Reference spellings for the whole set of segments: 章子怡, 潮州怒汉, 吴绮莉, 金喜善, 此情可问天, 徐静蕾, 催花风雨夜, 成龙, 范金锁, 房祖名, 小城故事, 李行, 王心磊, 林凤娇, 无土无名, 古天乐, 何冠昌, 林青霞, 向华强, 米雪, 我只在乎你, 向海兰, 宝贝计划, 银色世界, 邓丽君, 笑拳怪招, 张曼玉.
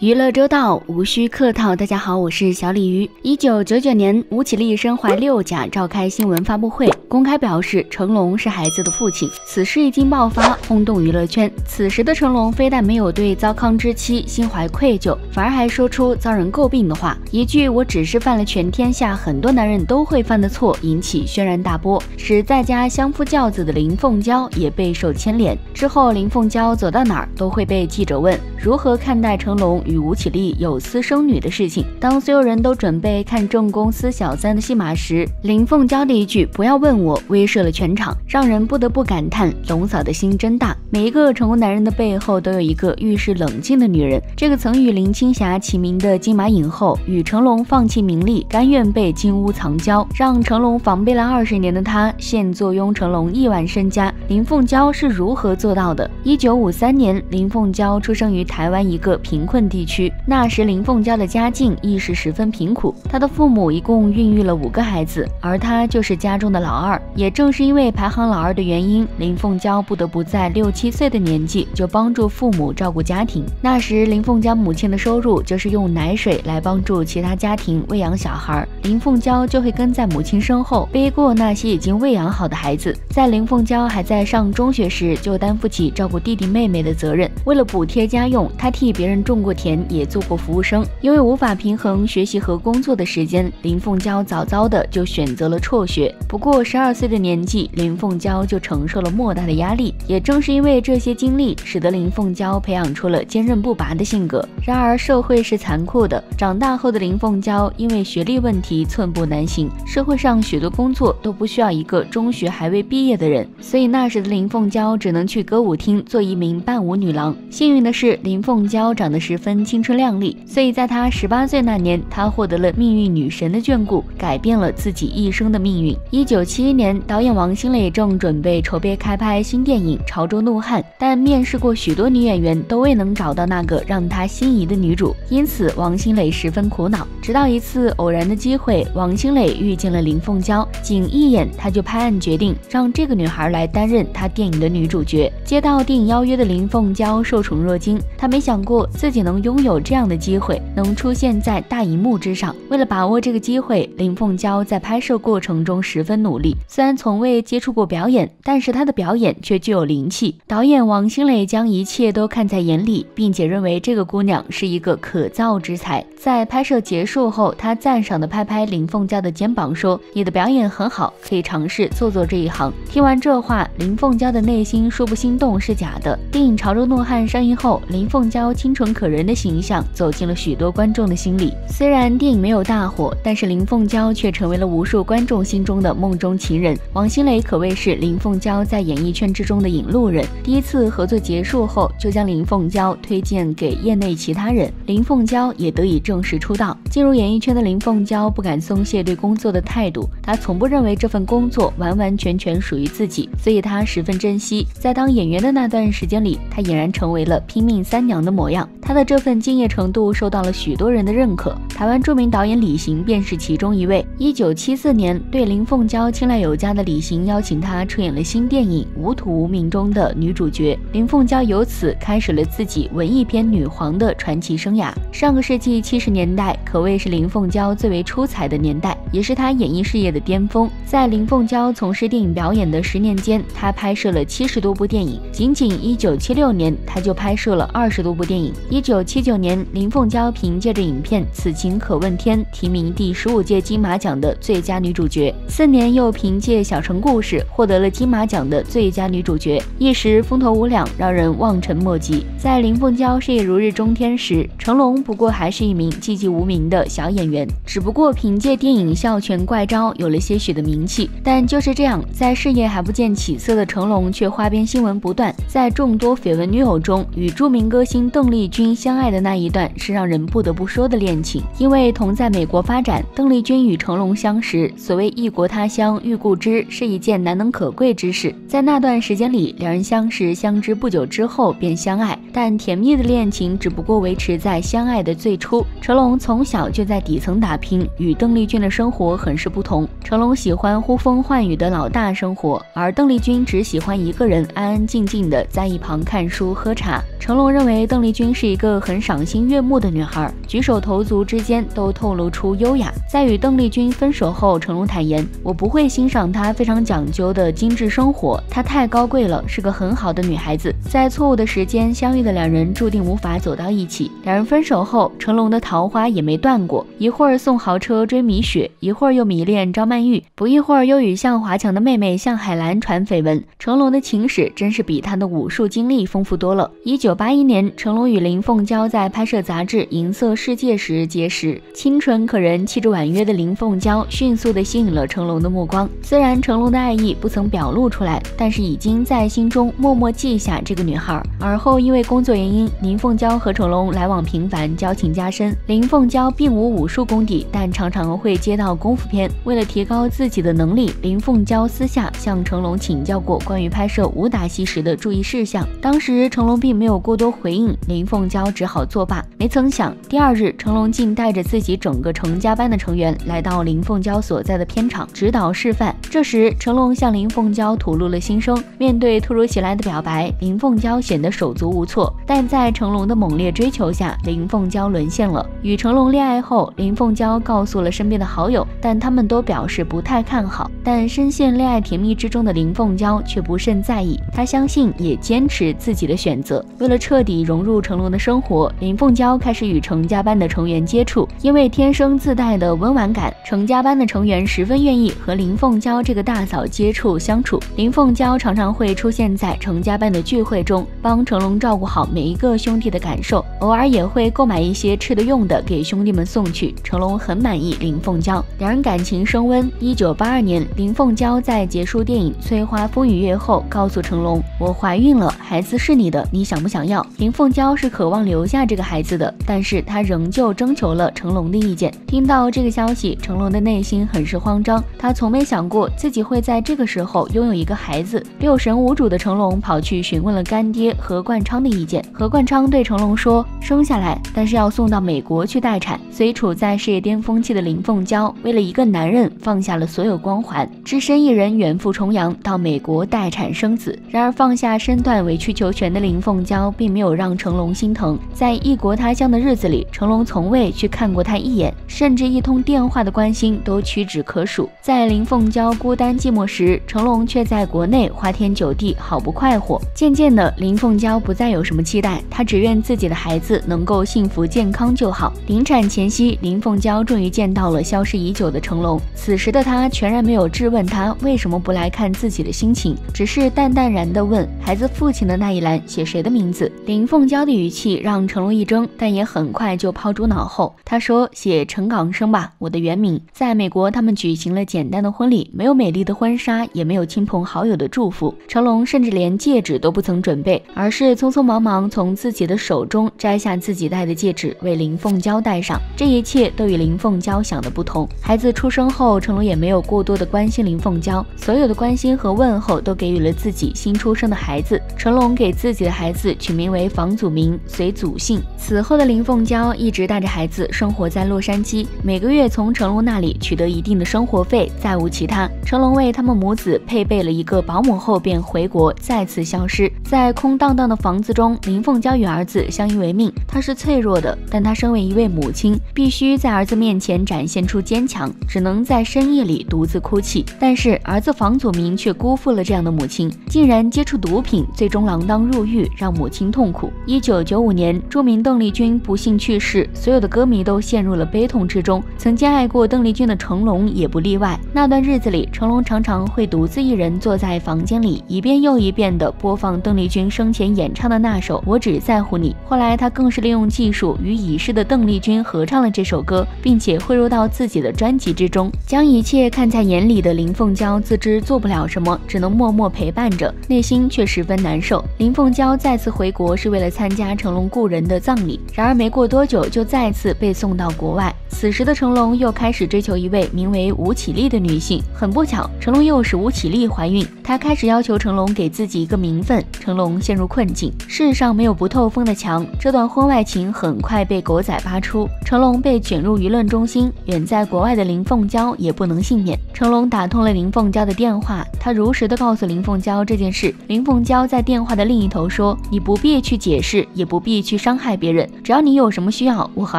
娱乐周到，无需客套。大家好，我是小鲤鱼。1999年，吴绮莉身怀六甲，召开新闻发布会，公开表示成龙是孩子的父亲。此事一经爆发，轰动娱乐圈。此时的成龙非但没有对糟糠之妻心怀愧疚，反而还说出遭人诟病的话，一句“我只是犯了全天下很多男人都会犯的错”，引起轩然大波，使在家相夫教子的林凤娇也备受牵连。之后，林凤娇走到哪儿都会被记者问如何看待成龙与吴绮莉有私生女的事情。当所有人都准备看正宫撕小三的戏码时，林凤娇的一句“不要问我”威慑了全场，让人不得不感叹龙嫂的心真大。每一个成功男人的背后都有一个遇事冷静的女人。这个曾与林青霞齐名的金马影后，与成龙放弃名利，甘愿被金屋藏娇，让成龙防备了20年的她，现坐拥成龙亿万身家。林凤娇是如何做到的？1953年，林凤娇出生于台湾一个贫困地区，那时林凤娇的家境亦是十分贫苦，她的父母一共孕育了5个孩子，而她就是家中的老二。也正是因为排行老二的原因，林凤娇不得不在6、7岁的年纪就帮助父母照顾家庭。那时林凤娇母亲的收入就是用奶水来帮助其他家庭喂养小孩，林凤娇就会跟在母亲身后背过那些已经喂养好的孩子。在林凤娇还在上中学时，就担负起照顾弟弟妹妹的责任。为了补贴家用，她替别人种过田，也做过服务生。因为无法平衡学习和工作的时间，林凤娇早早的就选择了辍学。不过12岁的年纪，林凤娇就承受了莫大的压力。也正是因为这些经历，使得林凤娇培养出了坚韧不拔的性格。然而社会是残酷的，长大后的林凤娇因为学历问题寸步难行，社会上许多工作都不需要一个中学还未毕业的人，所以那时的林凤娇只能去歌舞厅做一名伴舞女郎。幸运的是，林凤娇长得十分青春靓丽，所以在她18岁那年，她获得了命运女神的眷顾，改变了自己一生的命运。1971年，导演王心磊正准备筹备开拍新电影《潮州怒汉》，但面试过许多女演员都未能找到那个让他心仪的女主，因此王心磊十分苦恼。直到一次偶然的机会，王心磊遇见了林凤娇，仅一眼他就拍案决定让这个女孩来担任他电影的女主角。接到电影邀约的林凤娇受宠若惊，她没想过自己能拥有这样的机会，能出现在大荧幕之上。为了把握这个机会，林凤娇在拍摄过程中十分努力，虽然从未接触过表演，但是她的表演却具有灵气。导演王心磊将一切都看在眼里，并且认为这个姑娘是一个可造之才。在拍摄结束后，他赞赏地拍林凤娇的肩膀说：“你的表演很好，可以尝试做这一行。”听完这话，林凤娇的内心说不心动是假的。电影《潮州怒汉》上映后，林凤娇清纯可人的形象走进了许多观众的心里。虽然电影没有大火，但是林凤娇却成为了无数观众心中的梦中情人。王心磊可谓是林凤娇在演艺圈之中的引路人。第一次合作结束后，就将林凤娇推荐给业内其他人，林凤娇也得以正式出道。进入演艺圈的林凤娇不敢松懈对工作的态度，她从不认为这份工作完完全全属于自己，所以她十分珍惜。在当演员的那段时间里，她俨然成为了拼命三娘的模样。她的这份敬业程度受到了许多人的认可，台湾著名导演李行便是其中一位。1974年，对林凤娇青睐有加的李行邀请她出演了新电影《无土无名》中的女主角。林凤娇由此开始了自己文艺片女皇的传奇生涯。上个世纪70年代可谓是林凤娇最为出彩的年代，也是她演艺事业的巅峰。在林凤娇从事电影表演的10年间，她拍摄了70多部电影，仅1976年她就拍摄了20多部电影。1979年，林凤娇凭借着影片《此情可问天》提名第15届金马奖的最佳女主角，4年又凭借《小城故事》获得了金马奖的最佳女主角，一时风头无两，让人望尘莫及。在林凤娇事业如日中天时，成龙不过还是一名寂寂无名的小演员，只不过凭借电影《笑拳怪招》有了些许的名气。但就是这样，在事业还不见起色的成龙却花边新闻不断。在众多绯闻女友中，与著名歌星邓丽君相爱的那一段是让人不得不说的恋情。因为同在美国发展，邓丽君与成龙相识，所谓异国他乡遇故知是一件难能可贵之事。在那段时间里，两人相识相知不久之后便相爱，但甜蜜的恋情只不过维持在相爱的最初。成龙从小就在底层打拼，与邓丽君的生活很是不同。成龙喜欢呼风唤雨的老大生活，而邓丽君只喜欢一个人安安静静的在一旁看书喝茶。成龙认为邓丽君是一个很赏心悦目的女孩，举手投足之间都透露出优雅。在与邓丽君分手后，成龙坦言：“我不会欣赏她非常讲究的精致生活，她太高贵了，是个很好的女孩子。”在错误的时间相遇的两人注定无法走到一起。两人分手后，成龙的桃花也没断过，一会儿送豪车追米雪，一会儿又迷恋张曼玉，不一会儿又与向华强的妹妹向海兰传绯闻。成龙的情史真是比他的武术经历丰富多了。1981年，成龙与林凤娇在拍摄杂志《银色世界》时结识，清纯可人、气质婉约的林凤娇迅速地吸引了成龙的目光。虽然成龙的爱意不曾表露出来，但是已经在心中默默记下这个女孩。而后因为工作原因，林凤娇和成龙来往频繁，交情加深。林凤娇并无武术功底，但常常会接到功夫片。为了提高自己的能力，林凤娇私下向成龙请教过关于拍摄武打戏时的注意事项。当时成龙并没有过多回应，林凤娇只好作罢。没曾想第二日，成龙竟带着自己整个成家班的成员来到林凤娇所在的片场指导示范。这时成龙向林凤娇吐露了心声，面对突如其来的表白，林凤娇显得手足无措，但在成龙的猛烈追求下，林凤娇沦陷了。与成龙恋爱后，林凤娇告诉了身边的好友，但他们都表示不太看好。但深陷恋爱甜蜜之中的林凤娇却不甚在意，她相信也坚持自己的选择。为了彻底融入成龙的生活，林凤娇开始与成家班的成员接触。因为天生自带的温婉感，成家班的成员十分愿意和林凤娇这个大嫂接触相处。林凤娇常常会出现在成家班的聚会中，帮成龙照顾好每一个兄弟的感受，偶尔也会购买一些吃的用的给兄弟们送去。成龙很满意林凤娇，两人感情升温。1982年，林凤娇在结束电影《催花风雨夜》后告诉成龙：“我怀孕了，孩子是你的，你想不想要？”林凤娇是渴望留下这个孩子的，但是她仍旧征求了成龙的意见。听到这个消息，成龙的内心很是慌张，他从没想过自己会在这个时候拥有一个孩子。六神无主的成龙跑去询问了干爹何冠昌的意见。何冠昌对成龙说：“生下来，但是要送到美国去待产。”虽处在事业巅峰期的林凤娇，为了一个男人放下了所有光环，只身一人远赴重洋到美国待产生子。然而放下身段委曲求全的林凤娇并没有让成龙心疼。在异国他乡的日子里，成龙从未去看过她一眼，甚至一通电话的关心都屈指可数。在林凤娇孤单寂寞时，成龙却在国内花天酒地，好不快活。渐渐的，林凤娇不再有什么期待，她只愿自己的孩子能够幸福健康就好。临产前夕，林凤娇终于见到了消失已久的成龙。此时的她全然没有质问他为什么不来看自己的心情，只是淡淡然地问：“孩子父亲的那一栏写谁的名字？”林凤娇的语气让成龙一怔，但也很快就抛诸脑后。他说：“写陈港生吧，我的原名。”在美国，他们举行了简单的婚礼，没有美丽的婚纱，也没有亲朋好友的祝福。成龙甚至连戒指都不曾准备，而是匆匆忙忙从自己的手中摘下自己戴的戒指，为林凤娇戴上。这一切都与林凤娇想的不同。孩子出生后，成龙也没有过多的关心林凤娇，所有的关心和问候都给予了自己新出生的孩子。成龙给自己的孩子取名为房祖名，随祖姓。此后的林凤娇一直带着孩子生活在洛杉矶，每个月从成龙那里取得一定的生活费，再无其他。成龙为他们母子配备了一个保姆后便回国，再次消失。在空荡荡的房子中，林凤娇与儿子相依为命。她是脆弱的，但她身为一位母亲，必须在儿子面前展现出坚强，只能在深夜里独自哭泣。但是儿子房祖名却辜负了这样的母亲，竟然接触毒品，最终锒铛入狱，让母亲痛苦。1995年，著名邓丽君不幸去世，所有的歌迷都陷入了悲痛之中。曾经爱过邓丽君的成龙也不例外。那段日子里，成龙常常会独自一人坐在房间里，一遍又一遍地播放邓丽君生前演唱的那首《我只在乎你》。后来他更是利用技术与已逝的邓丽君合唱了这首歌，并且汇入到自己的专辑之中。将一切看在眼里的林凤娇自知做不了什么，只能默默陪伴着，内心却十分难受。林凤娇再次回国是为了参加成龙故人的葬礼，然而没过多久就再次被送到国外。此时的成龙又开始追求一位名为吴绮莉的女性。很不巧，成龙又使吴绮莉怀孕，她开始要求成龙给自己一个名分。成龙陷入困境，世上没有不透风的墙。这段婚外情很快被狗仔扒出，成龙被卷入舆论中心，远在国外的林凤娇也不能幸免。成龙打通了林凤娇的电话，他如实的告诉林凤娇这件事。林凤娇在电话的另一头说：“你不必去解释，也不必去伤害别人，只要你有什么需要，我和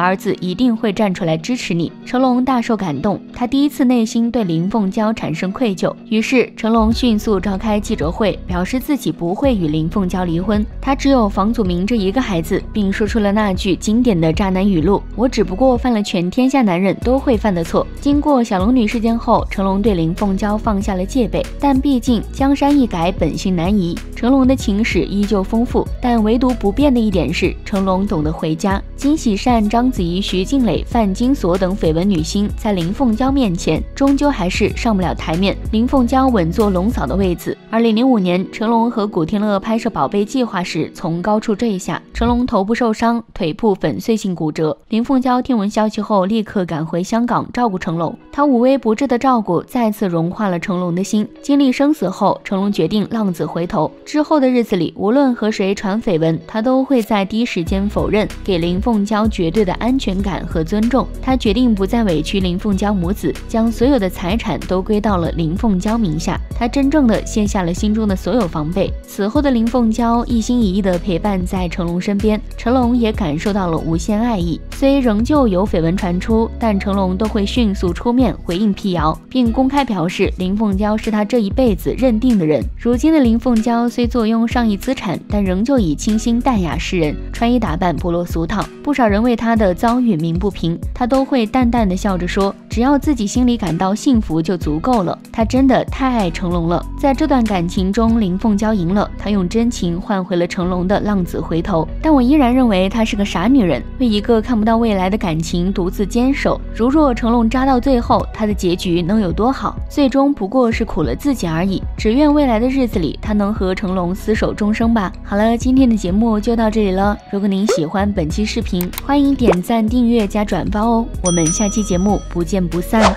儿子一定会站出来支持你。”成龙大受感动，他第一次内心对林凤娇产生愧疚，于是成龙迅速召开记者会，表示自己不会与林凤娇离婚，他只有房祖名这一个孩子，并说出了那句经典的渣男语录：“我只不过犯了全天下男人都会犯的错。”经过小龙女事件后，成龙对林凤娇放下了戒备，但毕竟江山易改，本性难移。成龙的情史依旧丰富，但唯独不变的一点是，成龙懂得回家。金喜善、章子怡、徐静蕾、范金锁等绯闻女星在林凤娇面前终究还是上不了台面，林凤娇稳坐龙嫂的位子。2005年，成龙和古天乐拍摄《宝贝计划》时从高处坠下，成龙头部受伤，腿部粉碎性骨折。林凤娇听闻消息后立刻赶回香港照顾成龙，她无微不至的照顾再次融化了成龙的心。经历生死后，成龙决定浪子回头，之后的日子里，无论和谁传绯闻，他都会在第一时间否认，给林凤娇绝对的安全感和尊重。他决定不再委屈林凤娇母子，将所有的财产都归到了林凤娇名下。他真正的卸下了心中的所有防备。此后的林凤娇一心一意的陪伴在成龙身边，成龙也感受到了无限爱意。虽仍旧有绯闻传出，但成龙都会迅速出面回应辟谣，并公开表示林凤娇是他这一辈子认定的人。如今的林凤娇虽坐拥上亿资产，但仍旧以清新淡雅示人，穿衣打扮不落俗套，不少人为她的遭遇鸣不平，她都会淡淡的笑着说，只要自己心里感到幸福就足够了。她真的太爱成龙了。在这段感情中，林凤娇赢了，她用真情换回了成龙的浪子回头。但我依然认为她是个傻女人，为一个看不到未来的感情独自坚守。如若成龙渣到最后，她的结局能有多好？最终不过是苦了自己而已。只愿未来的日子里，她能和成龙厮守终生吧。好了，今天的节目就到这里了。如果您喜欢本期视频，欢迎点赞、订阅加转发哦。我们下期节目不见不散。